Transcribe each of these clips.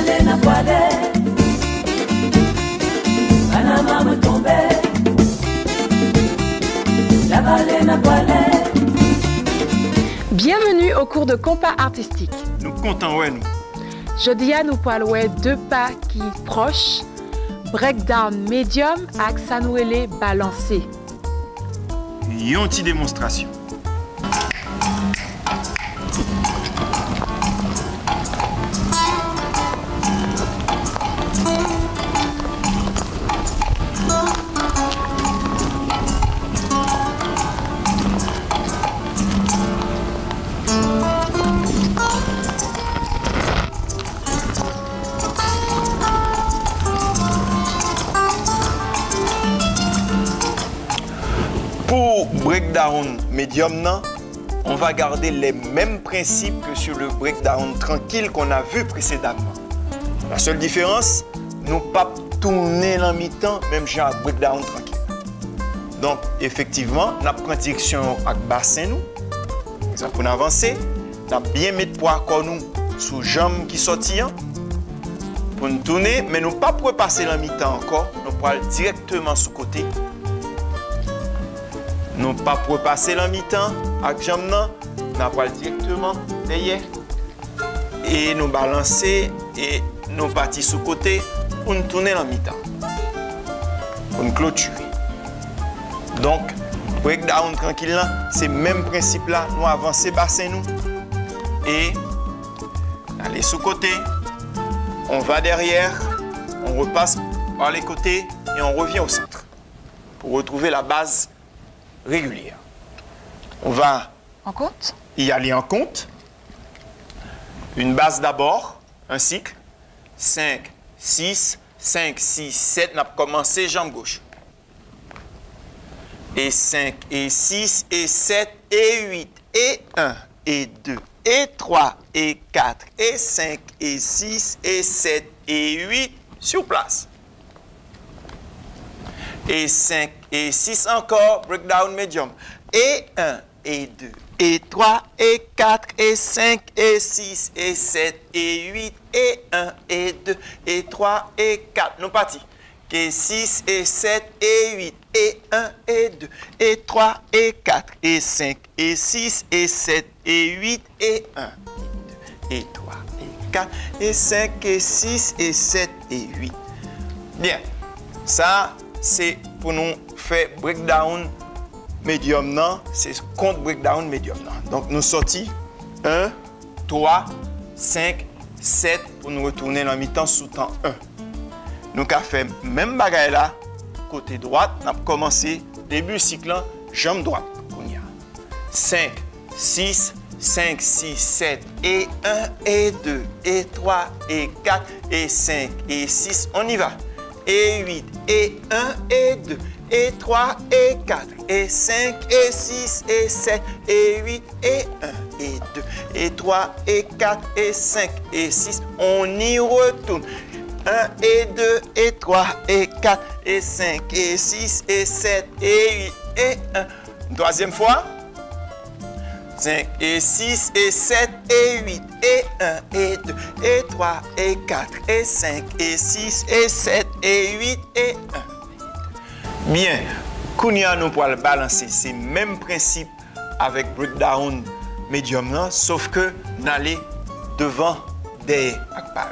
Alena Pade, Panama me tombait, la Balena Pade. Bienvenue au cours de Compas Artistique. Nous comptons ouais nous. Jeudi à nous parler deux pas qui proches, breakdown médium avec Sanouélé balancé. Une petite démonstration. Breakdown médium, on va garder les mêmes principes que sur le breakdown tranquille qu'on a vu précédemment. La seule différence, nous pas tourner en mi-temps, même genre breakdown tranquille. Donc, effectivement, nous prenons direction avec bassin, nous. Ça pour avancer, nous bien mettre poids qu'on nous sous jambes qui sortent pour nous tourner, mais nous pas pour passer en mi-temps encore, nous prenons directement sous côté. Non pas pour passer la mi-temps avec jambe nan, nous pas directement derrière et nous balancer et nous partir sous côté pour nous tourner la mi-temps pour nous clôturer. Donc breakdown tranquille là, c'est même principe là, nous avancer bassin nous et aller sous côté, on va derrière, on repasse par les côtés et on revient au centre pour retrouver la base régulière. On va en compte. Y aller en compte. Une base d'abord, un cycle. 5, 6, 5, 6, 7. On a commencé jambe gauche. Et 5, et 6, et 7, et 8, et 1, et 2, et 3, et 4, et 5, et 6, et 7, et 8. Sur place. Et 5, et 6 encore, breakdown médium. Et 1, et 2, et 3, et 4, et 5, et 6, et 7, et 8, et 1, et 2, et 3, et 4. Nous partis. Et 6, et 7, et 8, et 1, et 2, et 3, et 4, et 5, et 6, et 7, et 8, et 1, et 2, et 3, et 4, et 5, et 6, et 7, et 8. Bien. Ça, c'est pour nous faire breakdown médium, c'est compte breakdown médium. Donc nous sortons 1, 3, 5, 7 pour nous retourner dans mi-temps sous temps 1. Nous avons fait même bagaille là, côté droite, nous avons commencé début cycle, jambe droite. 5, 6, 5, 6, 7 et 1 et 2 et 3 et 4 et 5 et 6, on y va. Et 8, et 1, et 2, et 3, et 4, et 5, et 6, et 7, et 8, et 1, et 2, et 3, et 4, et 5, et 6. On y retourne. 1, et 2, et 3, et 4, et 5, et 6, et 7, et 8, et 1. Troisième fois. 5, et 6, et 7, et 8, et 1, et 2, et 3, et 4, et 5, et 6, et 7, et 8, et 1. Bien, Kounia nous pour le balancer, c'est le même principe avec breakdown médium, sauf que nous allons devant, derrière, avec par.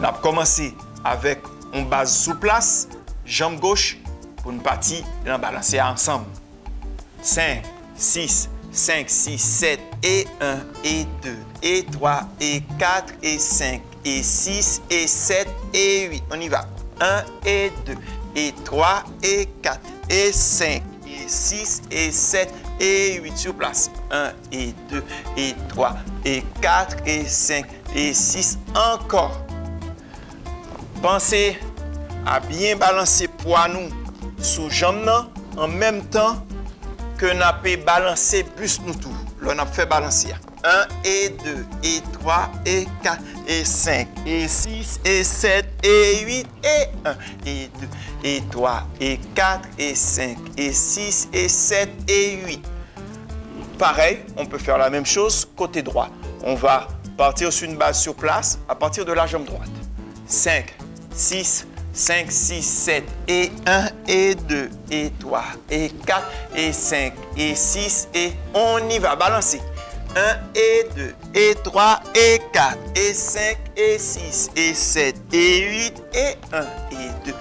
Nous avons commencé avec une base sous place, jambe gauche, pour une partie, nous allons balancer ensemble. 5, 6, 5, 6, 7, et 1, et 2, et 3, et 4, et 5, et 6, et 7, et 8. On y va. 1, et 2, et 3, et 4, et 5, et 6, et 7, et 8. Sur place. 1, et 2, et 3, et 4, et 5, et 6. Encore. Pensez à bien balancer poids nous sous jambes en même temps que nous avons balancé plus nous tout. Là, on a fait balancer. 1 et 2 et 3 et 4 et 5 et 6 et 7 et 8 et 1 et 2 et 3 et 4 et 5 et 6 et 7 et 8. Pareil, on peut faire la même chose côté droit. On va Partir sur une base sur place à partir de la jambe droite. 5, 6, 5, 6, 7, et 1, et 2, et 3, et 4, et 5, et 6, et on y va, balancez. 1, et 2, et 3, et 4, et 5, et 6, et 7, et 8, et 1, et 2,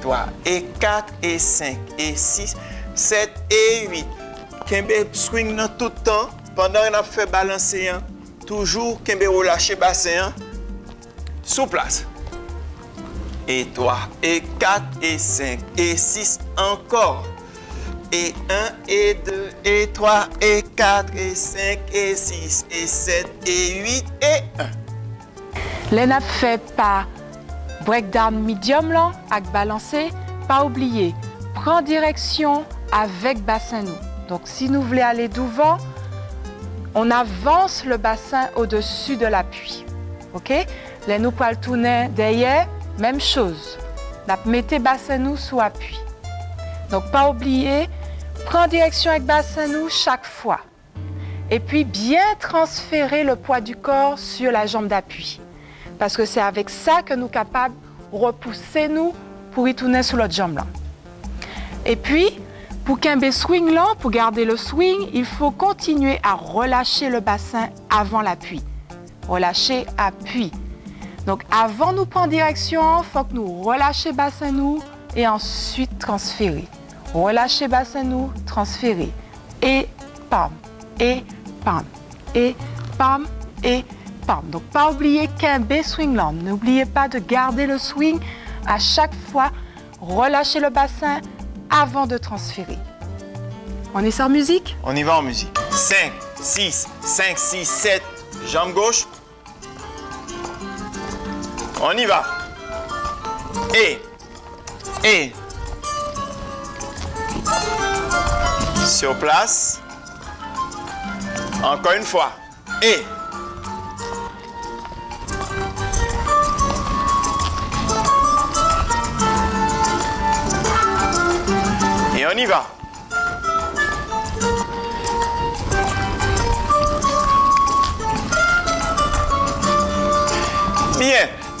3, et 4, et 5, et 6, 7, et 8. Kembe swing dans tout le temps, pendant qu'on a fait balancer, hein? Toujours kembe relâcher bassin, hein? Sous place. Et 3, et 4, et 5, et 6, encore. Et 1, et 2, et 3, et 4, et 5, et 6, et 7, et 8, et 1. L'on a fait pas breakdown medium, là, avec balancer, pas oublier. Prends direction avec bassin nous. Donc, si nous voulons aller devant, on avance le bassin au-dessus de l'appui. OK? Les nous pouvons tourner derrière, même chose. Mettez bassin nous sous appui. Donc, pas oublier, prends direction avec bassin nous chaque fois. Et puis, bien transférer le poids du corps sur la jambe d'appui. Parce que c'est avec ça que nous sommes capables de repousser nous pour y tourner sur l'autre jambe là. Et puis, pour qu'un swing lent, pour garder le swing, il faut continuer à relâcher le bassin avant l'appui. Relâcher, appui. Donc avant nous prendre direction, il faut que nous relâchions bassin nous et ensuite transférer. Relâcher bassin nous, transférer. Et pam, et pam, et pam, et pam. Donc pas oublier qu'un swing lent. N'oubliez pas de garder le swing à chaque fois. Relâcher le bassin avant de transférer. On est sans musique? On y va en musique. 5, 6, 5, 6, 7, jambe gauche. On y va. Et. Sur place. Encore une fois. Et. Et on y va. Bien,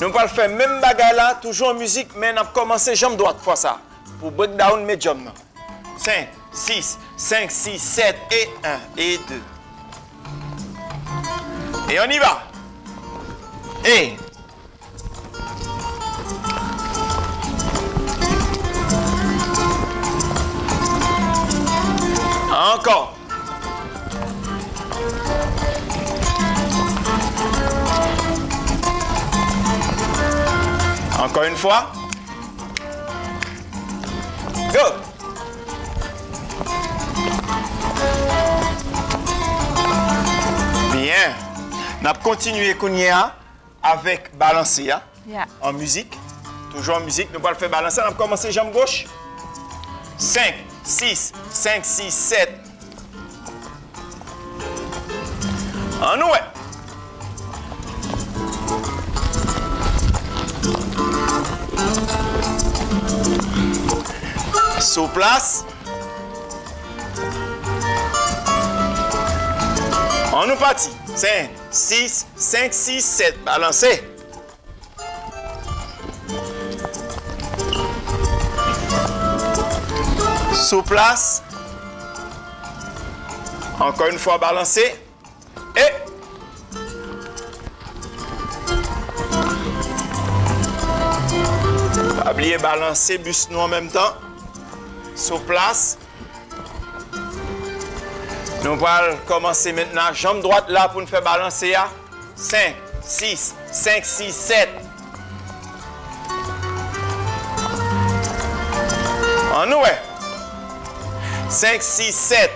nous allons faire même bagarre là, toujours en musique, mais on a commencé jambe droite pour ça. Pour breakdown médium. 5, 6, 5, 6, 7 et 1 et 2. Et on y va. Et. Encore. Encore une fois. Go. Bien. On a continué avec balancer hein? Yeah. En musique. Toujours en musique. Nous allons faire balancer. On a commencé jambe gauche. 5, 6, 5, 6, 7. En oué. Sous place. On nous partit. 5, 6, 5, 6, 7. Balancez. Sous place. Encore une fois, balancez. Et. Pas oublier balancer, buste nous en même temps. Sous place. Nous allons commencer maintenant. Jambe droite là pour nous faire balancer. 5, 6, 5, 6, 7. En nous. 5, 6, 7.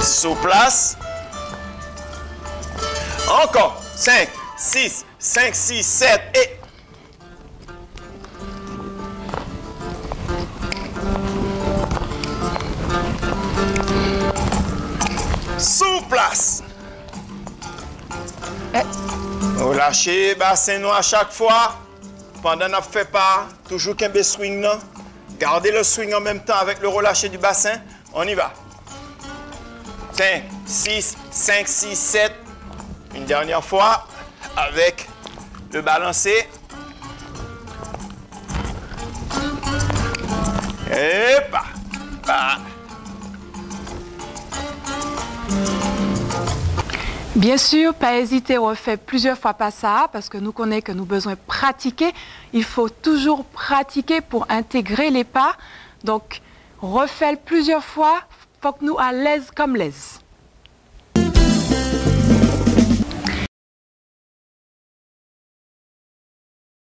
Sous place. Encore. 5, 6, 5, 6, 7 et... Sous place. Relâchez bassin nous à chaque fois. Pendant qu'on ne fait pas, toujours qu'un swing. Gardez le swing en même temps avec le relâché du bassin. On y va. 5, 6, 5, 6, 7. Une dernière fois avec le balancé. Et pas. Bien sûr, pas hésiter, on refait plusieurs fois pas ça, parce que nous connaissons que nous avons besoin de pratiquer. Il faut toujours pratiquer pour intégrer les pas. Donc, refais plusieurs fois, faut que nous à l'aise comme l'aise.